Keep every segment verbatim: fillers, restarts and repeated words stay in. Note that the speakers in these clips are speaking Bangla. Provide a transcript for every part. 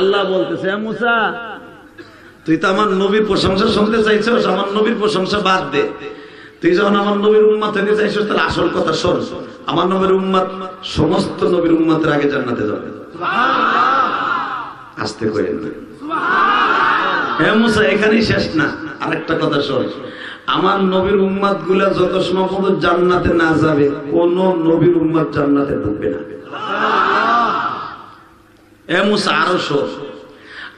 আল্লাহ বলতেছে, মুসা তুই তো আমার নবীর প্রশংসা শুনতে চাইছ, আমার নবীর প্রশংসা বাদ দে। তুই যখন আমার নবীর উম্মাত হতে চাইছিস তাহলে আসল কথা শোন, আমার নবীর উম্মাত সমস্ত নবীর উম্মাতের আগে জান্নাতে যাবে। সুবহানাল্লাহ, আস্তে করে সুবহানাল্লাহ। হে মুসা, এখানেই শেষ না, আরেকটা কথা শোন। আমার নবীর উম্মাত গুলা যত সময় পর্যন্ত জান্নাতে না যাবে, কোন নবীর উম্মাত জান্নাতে ঢুকবে না। সুবহানাল্লাহ, হে মুসা আরো শোন,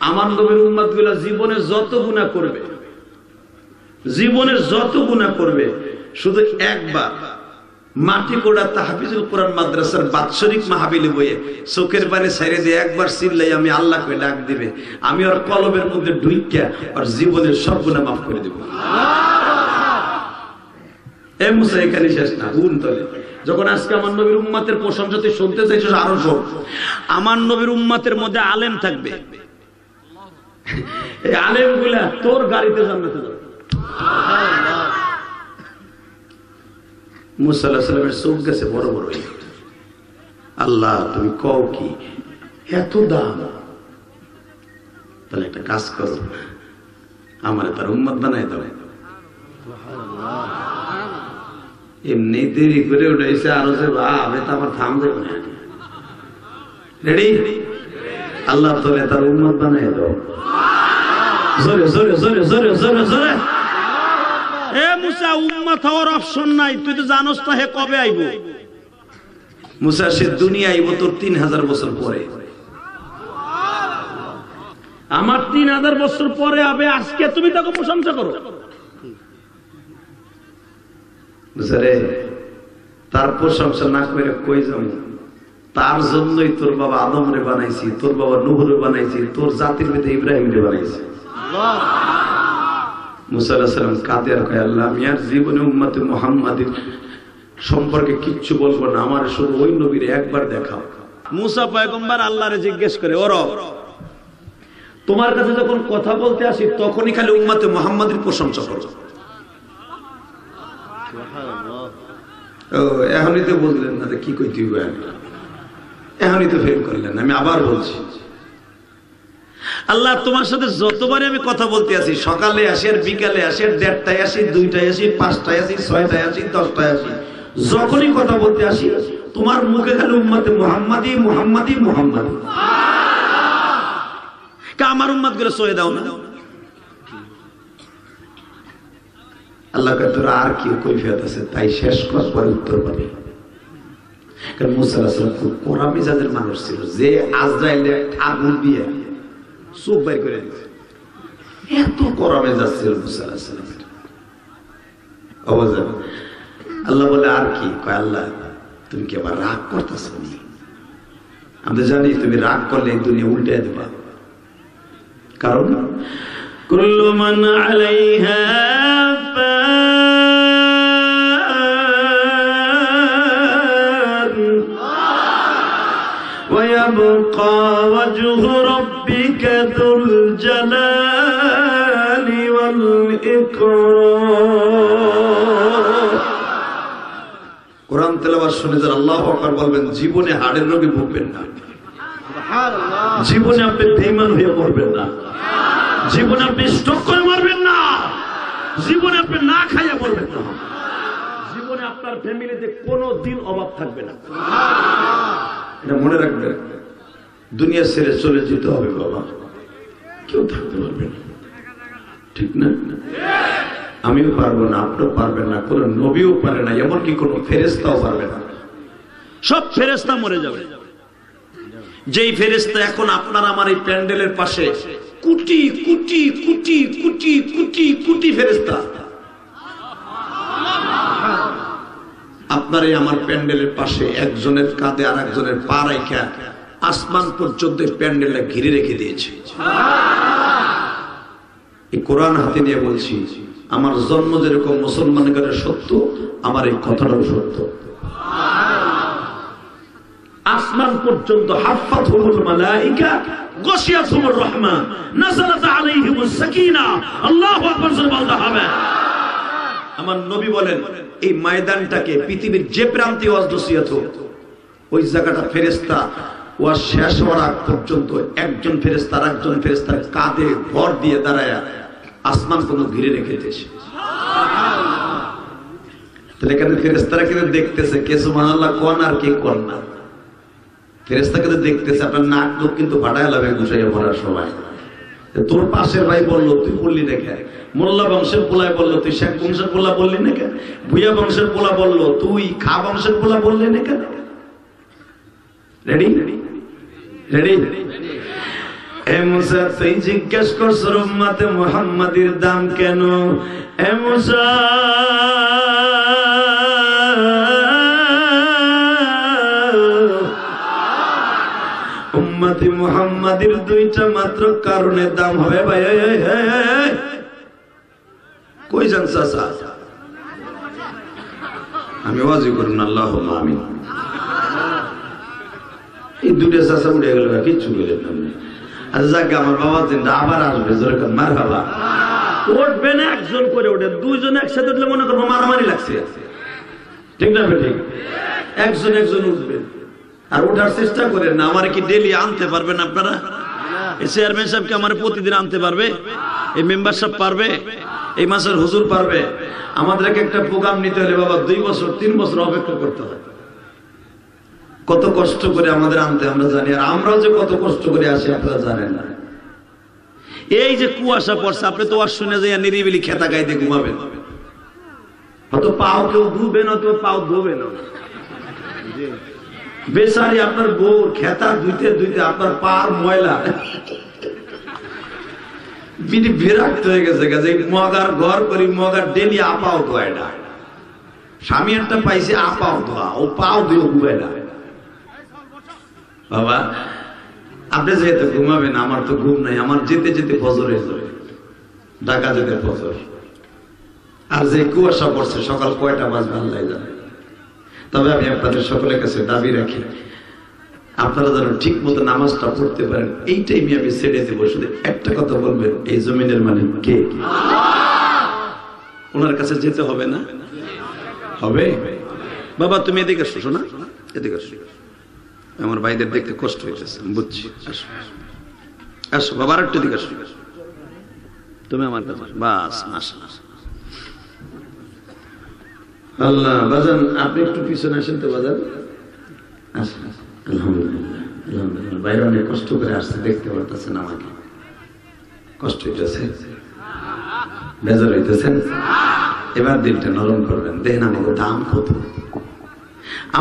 আমার নবীর উম্মাত গুলা জীবনে যত গুনাহ করবে, জীবনের যত গুনাহ করবে, শুধু একবার মাটিকোড়া তাহফিজুল কোরআন মাদ্রাসার বাৎসরিক মাহফিলে বইয়ে চোখের পানি ছেড়ে দিয়ে একবার চিল্লাই আমি আল্লাহকে ডাক দিবে, আমি ওর কলবের মধ্যে ঢুইকা আর জীবনের সব গুনাহ মাফ করে দেব। এ মুসা, এখানে শেষ না, গুণ তলে। যখন আজকে আমার নবীর উম্মাতের প্রশংসা তুই শুনতে চাইছিস, আরো শোন, আমার নবীর উম্মাতের মধ্যে আলেম থাকবে। এই আলেম গুলা তোর গাড়িতে জান্নাতে যাবে। মুসা আলাইহিস সালামের চোখ গেছে বড় বড়। আল্লাহ তুমি কও কি এত দাম, তাহলে একটা কাজ করো, আমার তার উম্মত বানাই দাও। এমনি দেরি করে উঠাইছে, আরো যে ভাব এটা আমার থামবে না। রেডি? আল্লাহ তোরে তার উম্মত বানাই দাও। জোরে জোরে জোরে জোরে জোরে জোরে। এ মুসা, উম্মত হওয়ার অপশন নাই, তুই তো জানোস না হে কবে আইব। মুসা, সে দুনিয়া আইব তোর তিন হাজার বছর পরে। আমার তিন হাজার বছর পরে আবে, আজকে তুমি তাকে প্রশংসা করো। মুসারে তার প্রশংসা না করে কই যাবি? তার জন্যই তোর বাবা আদমরে বানাইছি, তোর বাবা নূহরে বানাইছি, তোর জাতির মধ্যে ইব্রাহিমরে বানাইছি। মুসা আলাইহিস সালাম কাঁদে আর কয়, আল্লাহ আমি আর জীবনে উম্মতে মুহাম্মাদের সম্পর্কে কিচ্ছু বলবো না, আমার শুধু ওই নবীর একবার দেখাও। মুসা পয়গম্বর আল্লাহরে জিজ্ঞেস করে, ও রব, তোমার কাছে যখন কথা বলতে আসি তখনই খালি উম্মতে মুহাম্মাদের প্রশংসা করো। সুবহানাল্লাহ, ও এখনই তো বললেন না কি কইতে হবে, এখনই তো ফেল করলেন। আমি আবার বলছি, আল্লাহ তোমার সাথে যতবারই আমি কথা বলতে আসি, সকালে আসি আর বিকালে আসি আর দেড়টায় আসি, দুইটায় আসি, পাঁচটায় আসি, ছয়টায় আসি, দশটায় আসি, যখনই কথা বলতে আসি তোমার মুখে খালি উম্মতে মুহাম্মাদি মুহাম্মাদি মুহাম্মাদি। কা আমার উম্মত গুলো সয়ে দাও না। আল্লাহ কে তোর আর কি কৈফিয়ত আছে, তাই শেষ করবার উত্তর পাবে। কারণ মুসা আলাইহিস সালাম খুব কড়া মেজাজের মানুষ ছিল, যে আজরাইলে আগুন দিয়ে চোখ বাই করে দিচ্ছে, এত গরমে যাচ্ছে। আল্লাহ বলে, আর কি? আল্লাহ তুমি কি আবার রাগ করতেছ? আমি জানি তুমি রাগ করলে দুনিয়া উল্টে দেবা। কারণ কুল্লু মান আলাইহা ফান ওয়া ইয়াবকা ওয়াজহু দুল জালালি ওয়াল ইকরাম। কুরআন তেলাওয়াত শুনে যারা আল্লাহু আকবার বলবেন, জীবনে হাড়ের রোগে ভুগবেন না। সুবহানাল্লাহ, জীবনে আপনি বেঈমান হয়ে মরবেন না। সুবহানাল্লাহ, জীবনে আপনি স্ট্রোক করে মরবেন না। জীবনে আপনি না খাইয়া মরবেন না। জীবনে আপনার ফ্যামিলিতে কোনো দিন অভাব থাকবে না। সুবহানাল্লাহ, এটা মনে রাখবেন। দুনিয়া ছেড়ে চলে যেতে হবে বাবা, কেউ থাকতে পারবে না, ঠিক না? আমিও পারবো না, আপনিও পারবেন না, কোন নবীও পারে না, এমনকি কোন ফেরেশতাও পারবে না। সব ফেরেশতা মরে যাবে। যেই ফেরেশতা এখন আপনার আমার এই প্যান্ডেলের পাশে, কোটি কোটি কোটি কোটি কোটি কোটি ফেরেশতা আপনার এই আমার প্যান্ডেলের পাশে একজনের কাঁধে আর একজনের পা রাইখা আসমান পর্যন্ত প্যান্ডেলটা ঘিরে রেখে দিয়েছে। এই কোরআন হাতে নিয়ে বলছি, আমার জন্ম যেরকম মুসলমানের কাছে সত্য, আমার এই কথাটাও সত্য। আসমান পর্যন্ত হাফাতুল মালায়েকা গাশিয়াতুর রহমান নাযালাত আলাইহিমুস সাকিনা। আল্লাহু আকবার, সুবহানাল্লাহ। আমার নবী বলেন, এই ময়দানটাকে পৃথিবীর যে প্রান্তে ওয়াজ নসিহত হোক, ওই জায়গাটা ফেরেশতা ওয়া শেষ হওয়ার আগ পর্যন্ত একজন ফেরেশতার একজন ফেরেশতার কাঁধে ভর দিয়ে দাঁড়ায় আসমান কোনো ঘিরে রেখেছে। তাহলে এখানে ফেরেশতারা কিন্তু দেখতেছে কে সুবহানাল্লাহ কোন আর কে কোন না, ফেরেশতা কিন্তু দেখতেছে আপনার নাক মুখ কিন্তু ফাটায় লাগবে ঘুষাইয়া ভরার সময়। তোর পাশের ভাই বললো তুই বললি না কেন, মোল্লা বংশের পোলায় বললো তুই শেখ বংশের পোলা বললি না কেন, ভুইয়া বংশের পোলা বললো তুই খা বংশের পোলা বললি না কেন। রেডি রেডি এ মুসা তুই জিজ্ঞেস করছো উম্মতে মুহাম্মাদির দাম কেন, এ মুসা উম্মতে মুহাম্মাদের দুইটা মাত্র কারণে দাম হবে। ভাই কই জান চাচা আমি ওয়াজি করুন আল্লাহুম্মা আমিন। এই দুইটা চাচা উঠে গেল কিচ্ছু গেলেন আপনি। আচ্ছা যাক আমার বাবা দিনটা আবার আসবে যেরকম মার বাবা উঠবে না একজন করে উঠে দুইজন একসাথে উঠলে মনে করবো মারামারি লাগছে, ঠিক না ঠিক, একজন একজন উঠবে আর ওঠার চেষ্টা করেন না। আমার কি ডেলি আনতে পারবেন আপনারা? এই চেয়ারম্যান সাহেবকে আমার প্রতিদিন আনতে পারবে? এই মেম্বারশিপ পারবে? এই মাসের হুজুর পারবে? আমাদেরকে একটা প্রোগ্রাম নিতে হলে বাবা দুই বছর তিন বছর অপেক্ষা করতে হয়। কত কষ্ট করে আমাদের আনতে আমরা জানি, আর আমরা যে কত কষ্ট করে আসি আপনারা জানেন না। এই যে কুয়াশা পড়ছে আপনি তো আর শুনে যাই নিরিবিলি খেতা গাইতে ঘুমাবেন, হয়তো পাও কেউ ধুবে না তো পাও ধুবে না বেচারি আপনার বউ খেতা ধুইতে ধুইতে আপনার পার ময়লা বিড়ি বিরাক্ত হয়ে গেছে গেছে মগার ঘর করি মগার ডেলি আপাও ধোয় না, স্বামী একটা পাইছে আপাও ধোয়া ও পাও ধুয়ে ঘুমাই না। বাবা আপনি যেহেতু ঘুমাবেন আমার তো ঘুম নাই, আমার যেতে যেতে ফজর হয়ে ঢাকা যেতে ফজর, আর যে কুয়াশা পড়ছে সকাল কয়টা বাজবে আল্লাহ জানে। তবে আমি আপনাদের সকলের কাছে দাবি রাখি আপনারা যেন ঠিক মতো নামাজটা পড়তে পারেন, এই টাইমে আমি ছেড়ে দেবো। শুধু একটা কথা বলবেন, এই জমিনের মালিক কে? ওনার কাছে যেতে হবে না? হবে। বাবা তুমি এদিকে আসো, শোনা এদিকে আসো, আমার ভাইদের দেখতে কষ্ট হয়েছে বুঝছি, আসো আসো বাবা আর একটু এদিকে আসো তুমি আমার কাছে, বাস আসো আসো। আল্লাহ বাজান আপনি একটু পিছনে আসেন তো বাজান, আসেন আসেন। আলহামদুলিল্লাহ আলহামদুলিল্লাহ বাইরে অনেক কষ্ট করে আসছে, দেখতে পারতেছেন আমাকে, কষ্ট হইতেছে বেজার হইতেছেন? এবার দিনটা নরম করবেন, দেখেন আমাকে দাম কত,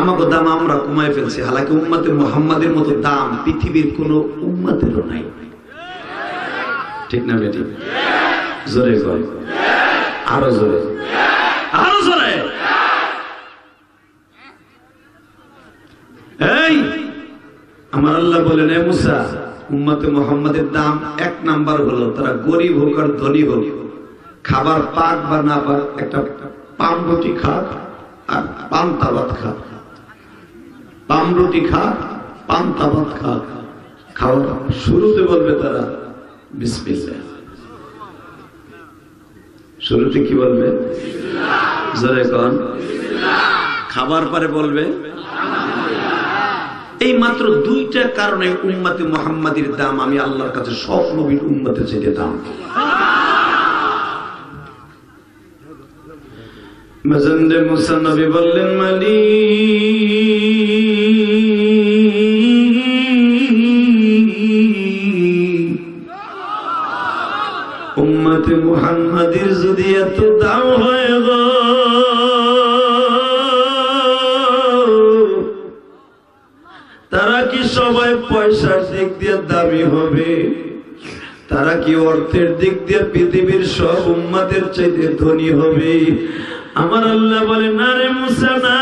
আমাকে দাম আমরা কমাই ফেলছি, হালাকি উম্মতে মুহাম্মাদের মতো দাম পৃথিবীর কোনো উম্মতেরও নাই, ঠিক না বেটি? জোরে কয়, আরো জোরে আরো জোরে। এই আমার আল্লাহ বলেন এ মুসা উম্মতে মুহাম্মাদের দাম এক নাম্বার হলো তারা গরিব হোক আর ধনী হোক, খাবার পাক বা না পাক, একটা পামরুটি খাক আর পান্তা ভাত খাক, পামরুটি খাক পান্তা ভাত খাক, খাওয়া শুরুতে বলবে তারা বিসমিল্লাহ, শুরুতে কি বলবে? জোরে কোন বিসমিল্লাহ। খাবার পরে বলবে এই মাত্র দুইটা কারণে উম্মতে মুহাম্মাদির দাম আমি আল্লাহর কাছে সব নবীর উম্মতের চেয়ে দাম। মজনদে মুসা নবী বললেন মালিক উম্মতে মুহাম্মাদির যদি এত দাম হয় গো তারা কি সবাই পয়সার দিক দিয়ে দামি হবে? তারা কি অর্থের দিক দিয়ে পৃথিবীর সব উম্মাদের চাইতে ধনী হবে? আমার আল্লাহ বলে না রে মুসা না,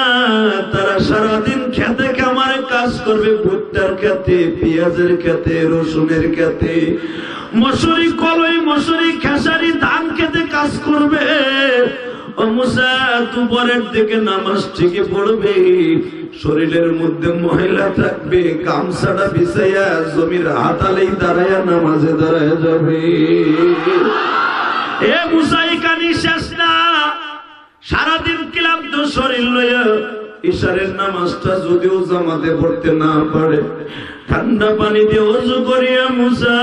তারা সারাদিন খেতে খামারে কাজ করবে, ভুট্টার খেতে, পেঁয়াজের খেতে, রসুনের খেতে, মসুরি কলই মসুরি খেসারি ধান খেতে কাজ করবে। ও মুসা দুপুরের দিকে নামাজ ঠিকই পড়বে, শরীরের মধ্যে ময়লা থাকবে, গামছাটা বিছাইয়া জমির হাতালেই দাঁড়ায়া নামাজে দাঁড়ায়া যাবে। এ মুসাই কানি শেষ না, সারাদিন ক্লান্ত শরীর লইয়া ইশারের নামাজটা যদিও জামাতে পড়তে না পারে ঠান্ডা পানি দিয়ে ওযু করিয়া মুসা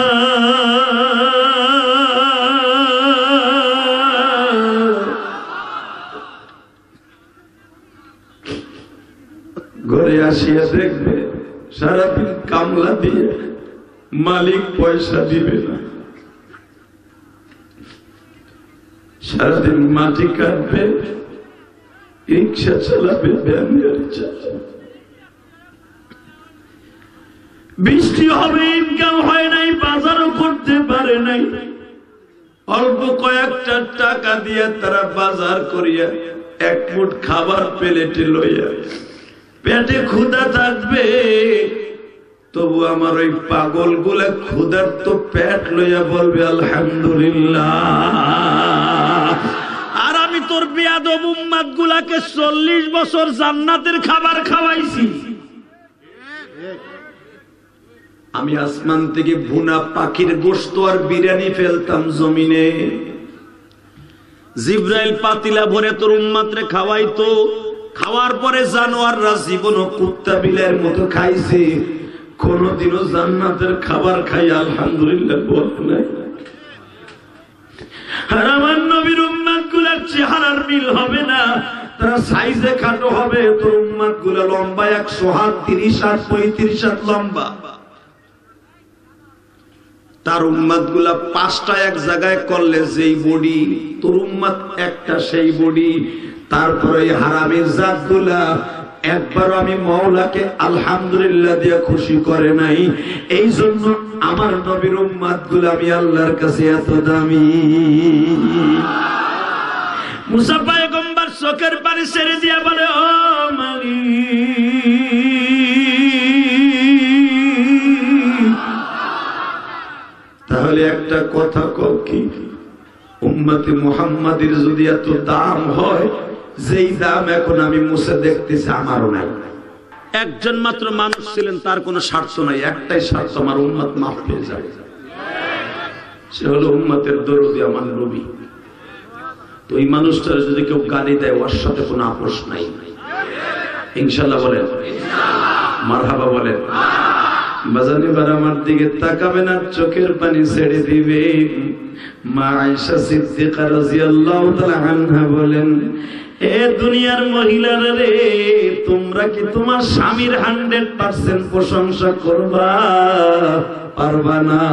ঘরে আসিয়া দেখবে সারাদিন কামলা দিয়ে মালিক পয়সা দিবে না, সারাদিন মাটি কাটবে, রিক্সা চালাবে, ভ্যান গাড়ি চালাবে, বৃষ্টি হবে, ইনকাম হয় নাই, বাজারও করতে পারে নাই, অল্প কয়েকটা টাকা দিয়ে তারা বাজার করিয়া এক মুঠ খাবার প্লেটে লইয়া পেটে ক্ষুধা থাকবে, তবু আমার ওই পাগল গুলা ক্ষুধার তো পেট লইয়া বলবে আলহামদুলিল্লাহ। আর আমি তোর বেয়াদব উম্মাত গুলাকে চল্লিশ বছর জান্নাতের খাবার খাওয়াইছি, আমি আসমান থেকে ভুনা পাখির গোশত আর বিরিয়ানি ফেলতাম জমিনে, জিব্রাইল পাতিলা ভরে তোর উম্মাতরে খাওয়াইতো, খাওয়ার পরে জানোয়াররা জীবন কুত্তা বিলাইয়ের মতো খাইছে, কোনদিনও জান্নাতের খাবার খাই আলহামদুলিল্লাহ বলতে নাই। আর আমার নবীর উম্মাতগুলোর চেহারার মিল হবে না, তারা সাইজে খাটো হবে, তোর উম্মাতগুলো লম্বা একশো হাত তিরিশ হাত পঁয়ত্রিশ হাত লম্বা, তার উম্মাদ গুলা পাঁচটা এক জায়গায় করলে যেই বডি, তোর উম্মাদ একটা সেই বডি। তারপরে হারামের জাতগুলা একবার আমি মাওলাকে আলহামদুলিল্লাহ দিয়ে খুশি করে নাই, এই জন্য আমার নবীর উম্মাদগুলা আমি আল্লাহর কাছে এত দামি। মুসা পয়গম্বর চোখের পানি ছেড়ে দিয়ে বলে, ও মালিক, তাহলে একটা কথা কও, কি উম্মতে মুহাম্মাদের যদি এত দাম হয়, যেই দাম এখন আমি মুসা দেখতেছি আমারও নাই। একজন মাত্র মানুষ ছিলেন, তার কোনো স্বার্থ নাই, একটাই স্বার্থ, আমার উম্মত মাফ পেয়ে যাবে, সে হলো উম্মতের দরদি আমার নবী। তো এই মানুষটার যদি কেউ গালি দেয়, ওর সাথে কোনো আপোষ নাই, ইনশাল্লাহ বলেন, মারহাবা বলেন। বাজানি বার আমার দিকে তাকাবে না, চোখের পানি ছেড়ে দিবে। মা আয়েশা সিদ্দিকা রাদিয়াল্লাহু তাআলা আনহা বলেন, এ দুনিয়ার মহিলারা রে, তোমরা কি তোমার স্বামীর হান্ড্রেড পার্সেন্ট প্রশংসা করবা পারবা না,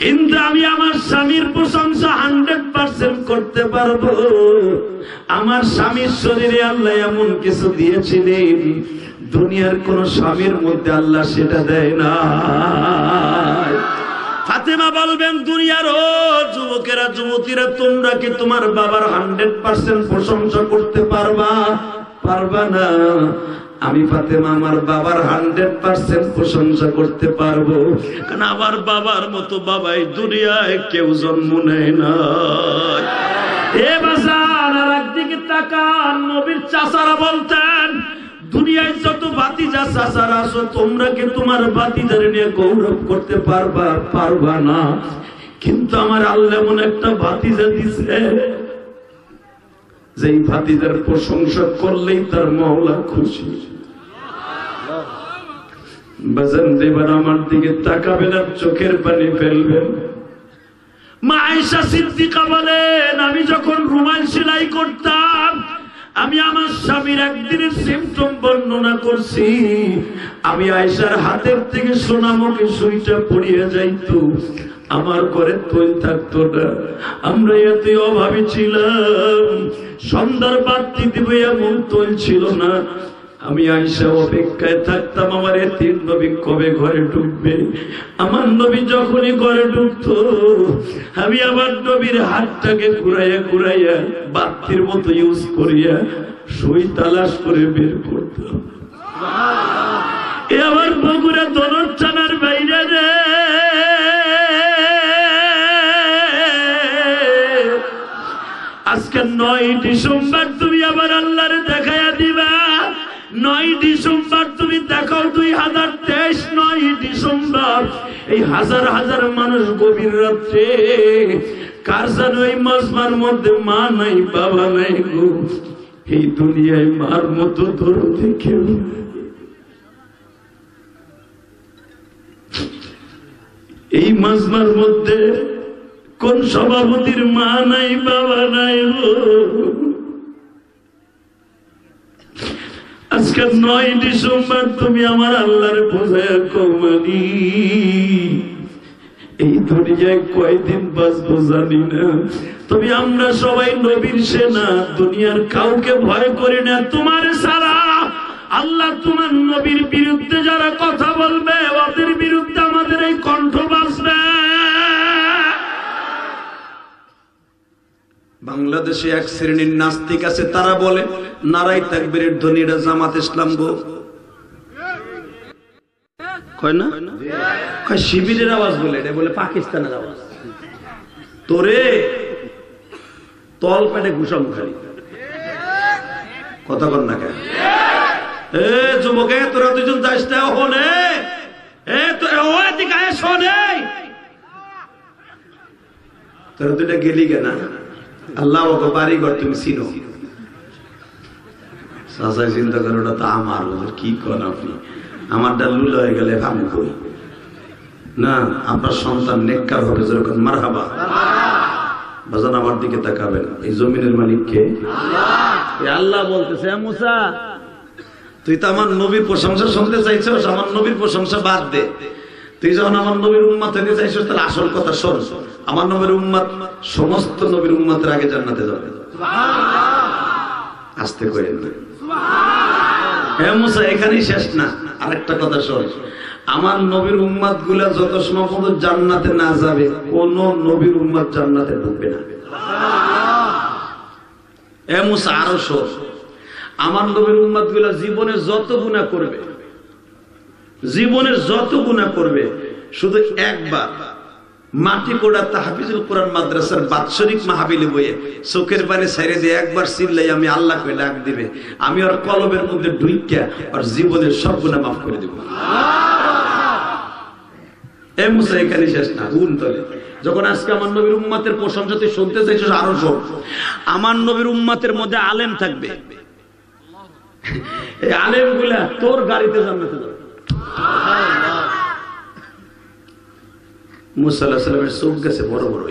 কিন্তু আমি আমার স্বামীর প্রশংসা হান্ড্রেড পার্সেন্ট করতে পারবো। আমার স্বামীর শরীরে আল্লাহ এমন কিছু দিয়েছিলেন, দুনিয়ার কোন স্বামীর মধ্যে আল্লাহ সেটা দেয় না। ফাতেমা বলবেন, দুনিয়ার ও যুবকেরা যুবতীরা, তোমরা কি তোমার বাবার হান্ড্রেড পার্সেন্ট প্রশংসা করতে পারবা পারবা না, আমি ফাতেমা আমার বাবার হান্ড্রেড পার্সেন্ট প্রশংসা করতে পারবো, কারণ আমার বাবার মতো বাবাই দুনিয়ায় কেউ জন্ম নেয় না। এ বাজার আর একদিকে তাকান, নবীর চাচারা বলতেন, দুনিয়ায় যত ভাতিজা চাচারা আছো, তোমরা কি তোমার ভাতিজারে নিয়ে গৌরব করতে পারবা পারবা না, কিন্তু আমার আল্লাহ এমন একটা ভাতিজা দিছে, যেই ভাতিজার প্রশংসা করলেই তার মাওলা খুশি। বাজান দেবার আমার দিকে তাকাবেন আর চোখের পানি ফেলবেন। মা আয়েশা সিদ্দিকা বলেন, আমি যখন রুমাল সেলাই করতাম, আমি আমার স্বামীর একদিনের সিমটম বর্ণনা করছি, আমি আয়েশার হাতের থেকে সোনামুখী সুইটা পড়িয়ে যাইতো, আমার ঘরে তৈল থাকতো না, আমরা এতই অভাবী ছিলাম, সন্ধ্যার বাতি দিবে এমন তৈল ছিল না, আমি আয়েশা অপেক্ষায় থাকতাম আমার এতিম নবী কবে ঘরে ঢুকবে। আমার নবী যখনই ঘরে ঢুকতো, আমি আমার নবীর হাতটাকে ঘুরাইয়া ঘুরাইয়া বাতির মতো ইউজ করিয়া সুই তালাশ করে বের করতাম। এ আমার বগুড়া দরদ থানার বাইরে রে, আজকে নয় ডিসেম্বর তুমি আবার আল্লাহর দেখাইয়া দিবা, নয় ডিসেম্বর তুমি দেখাও দুই হাজার তেইশ নয় ডিসেম্বর এই হাজার হাজার মানুষ গভীর রাত্রে কার যেন ওই মজমার মধ্যে মা নাই বাবা নাই গো, এই দুনিয়ায় মার মতো ধরতে কেউ এই মাজমার মধ্যে কোন সভাপতির মা নাই বাবা নাই গো। আজকে নয় ডিসেম্বর তুমি আমার আল্লাহর পূজায় কমানি, এই দুনিয়ায় কয়দিন বাঁচবো জানি না। তবে আমরা সবাই নবীর সেনা, দুনিয়ার কাউকে ভয় করি না তোমার সারা। আল্লাহ তোমার নবীর বিরুদ্ধে যারা কথা বলবে ওদের বিরুদ্ধে আমাদের এই কণ্ঠ বাজবে। বাংলাদেশে এক শ্রেণীর নাস্তিক আছে, তারা বলে নারাই তাকবীরের ধ্বনিরা জামাত ইসলাম গো, কয় না কয় শিবিরের আওয়াজ বলে, এটা বলে পাকিস্তানের আওয়াজ। তোরে তল পেটে ঘুষাম খালি, কথা কর না কেন? এ যুবকে তোরা দুজন যাস না ওখানে, এ তোরা ওই দিকে আস না, তোরা দুটা গেলি কেন? আল্লাহ ওকে বাড়ি ঘর তুমি চিনো। সাসাই চিন্তা করে ওটা তো আমার, কি করেন আপনি? আমারটা লুল হয়ে গেলে ভাবি করি না, আপনার সন্তান নেককার হবে। যেরকম মারহাবা বাজান, আমার দিকে তাকাবেন, এই জমিনের মালিককে আল্লাহ বলতেছে মুসা তুই তো আমার নবীর প্রশংসা শুনতে চাইছিস, আমার নবীর প্রশংসা বাদ দে। তুই যখন আমার নবীর উম্মত হতে চাইছিস তাহলে আসল কথা শোন, আমার নবীর উম্মত সমস্ত নবীর উম্মতের আগে জান্নাতে যাবে। সুবহানাল্লাহ, আস্তে কইেন না সুবহানাল্লাহ। হে মুসা এখানেই শেষ না, আরেকটা কথা শোন, আমার নবীর উম্মত গুলা যত সময় পর্যন্ত জান্নাতে না যাবে কোন নবীর উম্মত জান্নাতে ঢুকবে না। সুবহানাল্লাহ, হে মুসা আরো শোন, আমার নবীর উম্মত গুলা জীবনে যত গুনাহ করবে, জীবনের যত গুনাহ করবে, শুধু একবার মাটিকোড়া তাহফিজুল কোরআন মাদ্রাসার বাৎসরিক মাহফিলে বইয়ে চোখের পানি ছেড়ে দিয়ে একবার চিল্লাই আমি আল্লাহকে ডাক দিবে, আমি ওর কলবের মধ্যে ঢুইকা ওর জীবনের সব গুনাহ মাফ করে দেব। এ মুসা এখানে শেষ না, গুণ তলে যখন আজকে আমার নবীর উম্মতের প্রশংসা তুই শুনতে চাইছিস, আরো শোন, আমার নবীর উম্মতের মধ্যে আলেম থাকবে, এই আলেম গুলা তোর গাড়িতে জান্নাতে যাবে। মুসা আলাইহিস সালামের চোখ গেছে বড় বড়,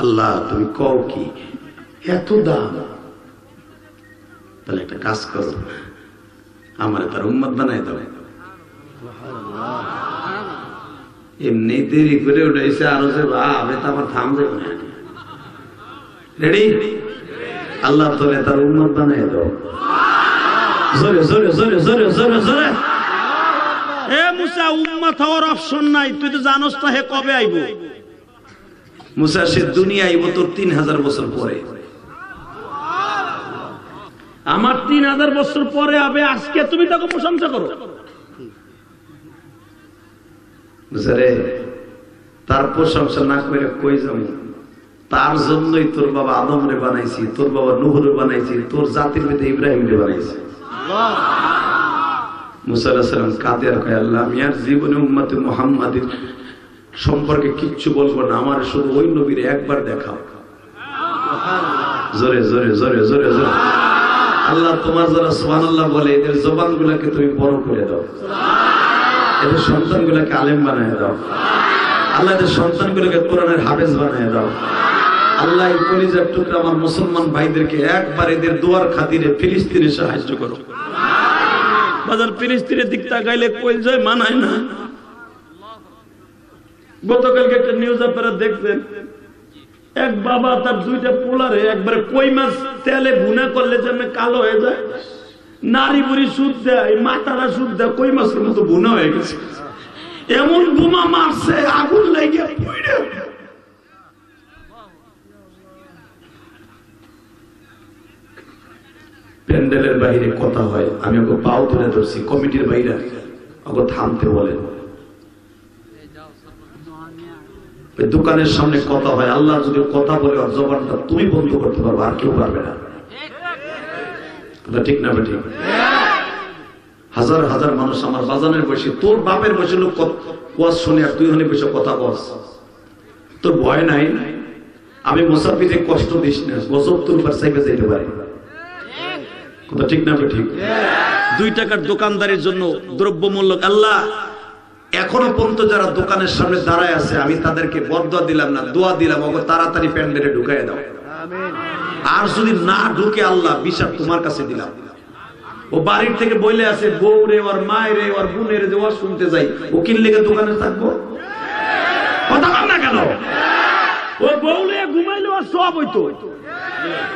আল্লাহ তুমি কও কি এত দাম, তাহলে একটা কাজ করো আমার তার উম্মত বানাই দাও। এমনি দেরি করে উঠেছে আরো যে ভাবে তো আমার থাম যাবে না, রেডি আল্লাহ তোলে তার উম্মত বানাই দাও। জোরে জোরে জোরে জোরে জোরে জোরে। এ মুসা উম্মত হওয়ার অপশন নাই, তুই তো জানোস না হে কবে আইব। মুসা সে দুনিয়া আইব তোর তিন হাজার বছর পরে, আমার তিন হাজার বছর পরে আবে, আজকে তুমি তাকে প্রশংসা করো। মুসা রে তার প্রশংসা না করে কই যাবি? তার জন্যই তোর বাবা আদম রে বানাইছি, তোর বাবা নূহ রে বানাইছি, তোর জাতির মধ্যে ইব্রাহিম রে বানাইছি। মুসা আলাইহিস সালাম কাঁদে আর কয় আল্লাহ আমি আর জীবনে উম্মতে মুহাম্মাদের সম্পর্কে কিচ্ছু বলবো না, আমার শুধু ওই নবীর একবার দেখাও। জোরে জোরে জোরে জোরে জোরে। আল্লাহ তোমার যারা সুবহানাল্লাহ বলে এদের জবান গুলাকে তুমি বড় করে দাও, এদের সন্তান গুলাকে আলেম বানায় দাও, আল্লাহ এদের সন্তান গুলাকে কোরআনের হাফেজ বানায় দাও। আল্লাহ এই কলিজার টুকরা আমার মুসলমান ভাইদেরকে একবার এদের দোয়ার খাতিরে ফিলিস্তিনে সাহায্য করো। বাজার ফিলিস্তিনের দিক তাকাইলে কইল যায় মানায় না। গতকালকে একটা নিউজ আপনারা দেখছেন, এক বাবা তার দুইটা পোলারে একবারে কই মাছ তেলে ভুনা করলে যেমন কালো হয়ে যায়, নারী বুড়ি সুদ দেয়, মাতারা সুদ দেয়, কই মাছের মতো ভুনা হয়ে গেছে। এমন বোমা মারছে আগুন লাগিয়ে পুড়ে। প্যান্ডেলের বাইরে কথা হয়, আমি ওকে পাও তুলে ধরছি, কমিটির বাইরে ওকে থামতে বলেন। দোকানের সামনে কথা হয়, আল্লাহ যদি কথা বলে ওর জবানটা তুমি বন্ধ করতে পারবে, আর কেউ পারবে না। ঠিক না বেঠিক? হাজার হাজার মানুষ আমার বাজানের বয়সে, তোর বাপের বয়সে লোক কোয়াজ শুনে আর তুই হলে বসে কথা বস, তোর ভয় নাই? আমি মুসাফিরে কষ্ট দিস না, গজব তোর উপর সাইবে যেতে পারে। কথা ঠিক না ঠিক? দুই টাকার দোকানদারের জন্য দ্রব্যমূল্য আল্লাহ এখনো পর্যন্ত যারা দোকানের সামনে দাঁড়ায় আছে আমি তাদেরকে বদদোয়া দিলাম না, দোয়া দিলাম, ওকে তাড়াতাড়ি প্যান্ডেলে ঢুকাইয়া দাও। আর যদি না ঢুকে আল্লাহ বিচার তোমার কাছে দিলাম। ও বাড়ির থেকে বইলে আছে বউ রে ওর মায়ের রে ওর বোনের রে ওর শুনতে যাই, ও কিনলে দোকানে থাকবো কথা বল না কেন? ও বউ রে ঘুমাইলে ওর সব হইতো,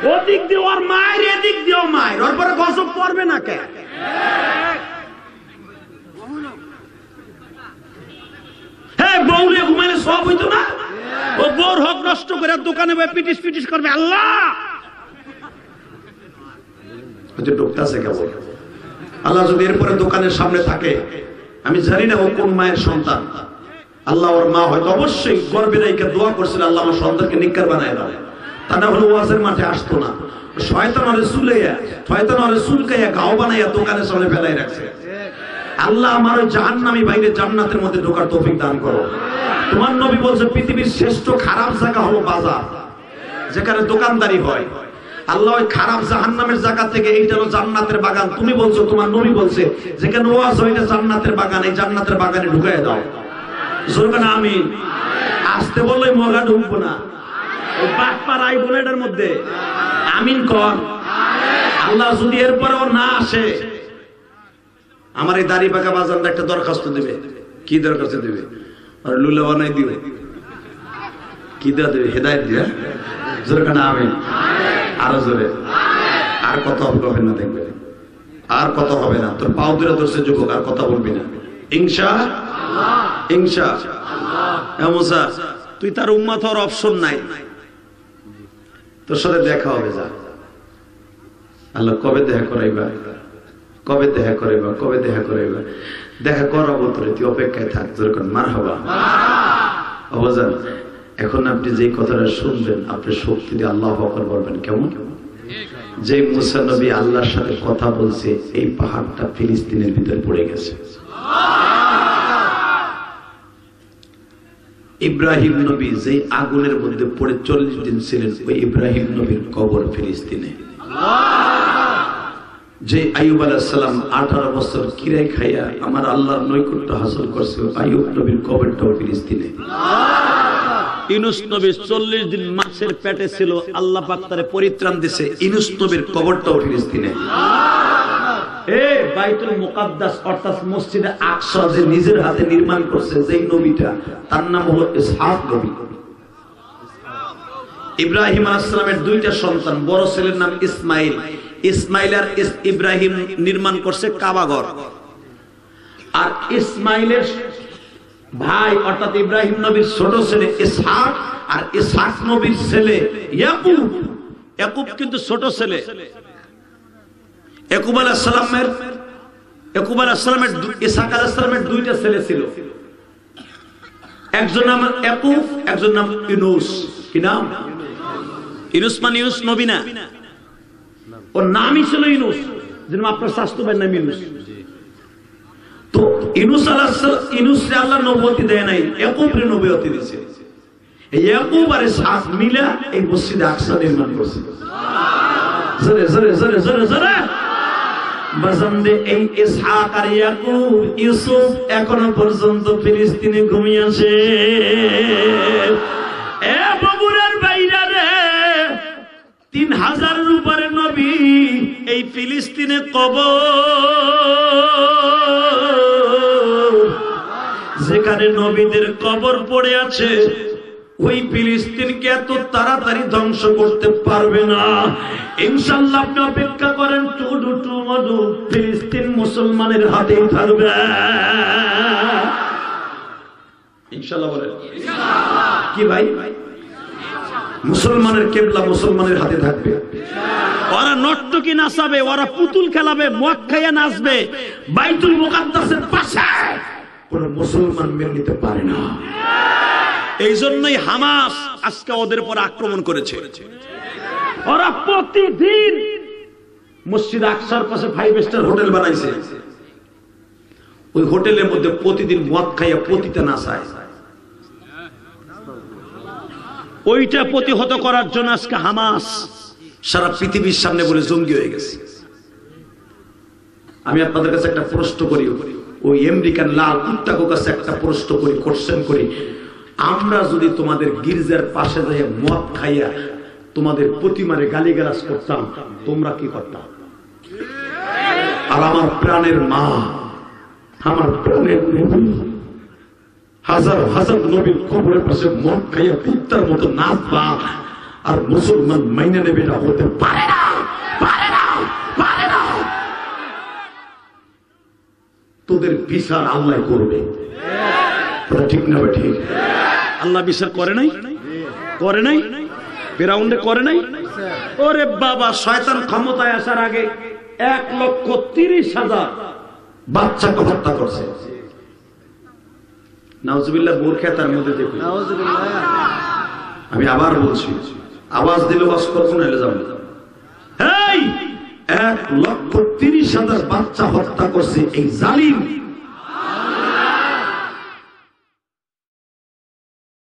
ও দিক দিয়ে ওর মায়ের এদিক দিয়ে ও মায়ের, ওর পরে গসব করবে না কে? বউ রে ঘুমাইলে সব হইতো না, ও বউর হক নষ্ট করে দোকানে বসে পিটিস পিটিস করবে। আল্লাহ আল্লাহ যদি এরপরে দোকানের সামনে থাকে, আমি জানি না ও কোন মায়ের সন্তান, আল্লাহ ওর মা হয়তো অবশ্যই গর্বে রেখে দোয়া করছিল আল্লাহ আমার সন্তানকে নিকার বানায় দাও, তা না হলে ওয়াজের মাঠে আসতো না। শয়তান ওরে চুলাইয়া শয়তান ওরে চুলকাইয়া ঘাও বানাইয়া দোকানের সামনে ফেলাই রাখছে। আল্লাহ আমার ওই জাহান্নামী ভাইরে জান্নাতের মধ্যে ঢোকার তৌফিক দান করো। তোমার নবী বলছে পৃথিবীর শ্রেষ্ঠ খারাপ জায়গা হলো বাজার, যেখানে দোকানদারি হয়। আল্লাহ ওই খারাপ জাহান্নামের জায়গা থেকে এইটা হলো জান্নাতের বাগান। তুমি বলছো, তোমার নবী বলছে যেখানে ওয়াজ হয় এটা জান্নাতের বাগান, এই জান্নাতের বাগানে ঢুকায় দাও। জোরে না আমিন। আসতে বললে মগা ঢুকবো না, ওই বাটপার আই বলে এটার মধ্যে আমিন কর। আল্লাহ যদি এরপরেও না আসে, আমার এই দাড়ি পাকা বাজানটা একটা দরখাস্ত দেবে। কি দরখাস্ত দেবে? আর লুলা বানাই দিবে, কি দেওয়া দেবে? হেদায়েত দিয়া। জোরে না আমিন। আরো জোরে। আর কথা হবে না, দেখবে আর কথা হবে না। তোর পাও ধরে তোর সে যুবক আর কথা বলবি না ইনশাআল্লাহ, ইনশাআল্লাহ। মুসা, তুই তার উম্মত হওয়ার অপশন নাই, তোর সাথে দেখা হবে। যা আল্লাহ কবে দেখা করাইবা, কবে দেখা করাইবা, কবে দেখা করাইবা? দেখা করাবো তোরে, তুই অপেক্ষায় থাক। যখন মারহাবা অবজান, এখন আপনি যে কথাটা শুনবেন আপনি শক্তি দিয়ে আল্লাহু আকবার বলবেন। কেমন? যে মুসা নবী আল্লাহর সাথে কথা বলছে, এই পাহাড়টা ফিলিস্তিনের ভিতরে পড়ে গেছে। ইব্রাহিম নবী যে আগুনের মধ্যে পড়ে চল্লিশ দিন ছিলেন, ওই ইব্রাহিম নবীর কবর ফিলিস্তিনে। যে আইয়ুব আলাইহিস সালাম আঠারো বছর কিরায় খাইয়া আমার আল্লাহর নৈকট্য হাসিল করছে, আইয়ুব নবীর কবরটাও ফিলিস্তিনে। ইউনূস নবী চল্লিশ দিন মাছের পেটে ছিল, আল্লাহ পাক তারে পরিত্রাণ দিয়েছে, ইউনূস নবীর কবরটাও ফিলিস্তিনে। এই বাইতুল মুকাদ্দাস অর্থাৎ মসজিদে আকসা যে নিজের হাতে নির্মাণ করছে যেই নবীটা, তার নাম হলো ইসহাক নবী। ইব্রাহিম আলাইহিস সালামের দুইটা সন্তান, বড় ছেলের নাম ইসমাইল। ইসমাইল আর ইব্রাহিম নির্মাণ করছে কাবা ঘর। আর ইসমাইলের ভাই অর্থাৎ ইব্রাহিম নবীর ছোট ছেলে ইসহাক, আর ইসহাক নবীর ছেলে ইয়াকুব। ইয়াকুব কিন্তু ছোট ছেলে। ইয়াকুব আলাইহিস সালামের ইয়াকুব আলাইহিস সালামের ইসহাক আলাইহিস সালামের দুইটা ছেলে ছিল, একজন নাম ইয়াকুব, একজন নাম ইউনূস। কি নাম? ইউনূস মানে ইউনূস নবী না, ওর নামই ছিল ইউনূস, যেমন আপনার শাস্ত্র ভাইয়ের নাম ইউনূস। তো ইউনূস আলাইহিস সালাম ইউনূসকে আল্লাহ নবুয়ত দেয় নাই, ইয়াকুবকে নবুয়ত দিয়েছে। এই ইয়াকুব আর ইসহাক মিলে এই মসজিদে আকসা নির্মাণ করেছে। সুবহানাল্লাহ। জোরে জোরে জোরে জোরে জোরে। বাজানদে এই ইসহাক আর ইয়াকুব ইউসুফ এখনো পর্যন্ত ফিলিস্তিনে ঘুমিয়ে আছে। এ বগুড়ার বাইরা রে, তিন হাজারের উপরে নবী এই ফিলিস্তিনে কবর, যেখানে নবীদের কবর পড়ে আছে, ওই ফিলিস্তিনকে এত তাড়াতাড়ি ধ্বংস করতে পারবে না ইনশাআল্লাহ। আপনি অপেক্ষা করেন, টুডু টুমডু ফিলিস্তিন মুসলমানের হাতেই থাকবে ইনশাআল্লাহ। বলেন ইনশাআল্লাহ। কি ভাই, মুসলমানের কেবলা মুসলমানের হাতে থাকবে। ওরা নর্তকী নাচাবে, ওরা পুতুল খেলাবে, মদ খাইয়া নাচবে, বাইতুল মুকাদ্দাসের পাশে কোন মুসলমান মেনে নিতে পারে না। এই জন্যই হামাস আজকে ওদের উপর আক্রমণ করেছে। ওরা প্রতিদিন মসজিদ আকসার পাশে ফাইভ স্টার হোটেল বানাইছে, ওই হোটেলের মধ্যে প্রতিদিন মদ খাইয়া পতিতা নাচায়। ওইটা প্রতিহত করার জন্য আজকে হামাস সারা পৃথিবীর সামনে বলে জঙ্গি হয়ে গেছে। আমি আপনাদের কাছে একটা প্রশ্ন করি, ওই আমেরিকান লাল কুত্তার কাছে একটা প্রশ্ন করি, কোশ্চেন করি, আমরা যদি তোমাদের গির্জার পাশে যাইয়া মদ খাইয়া তোমাদের প্রতিমারে গালিগালাজ করতাম তোমরা কি করতাম? আর আমার প্রাণের মা, আমার প্রাণের নবী, হাজার হাজার নবীর কবরের পাশে মদ খাইয়া কুত্তার মতো নাচবা আর মুসলমান মাইনে নেবে না, হতে পারে না, পারে না, পারে না। তোদের বিচার আল্লাহ করবে, ঠিক না? ঠিক, আল্লাহ বিচার করে নাই, করে নাই, ফেরাউনে করে নাই। ওরে বাবা, শয়তান ক্ষমতায় আসার আগে এক লক্ষ তিরিশ হাজার বাচ্চাকে হত্যা করছে। নাউজুবিল্লাহ, বোরখা তার মধ্যে দেখুন। আমি আবার বলছি, আওয়াজ দিলে বাস করবো না, এলে যাবো। এক লক্ষ তিরিশ হাজার বাচ্চা হত্যা করছে এই জালিম।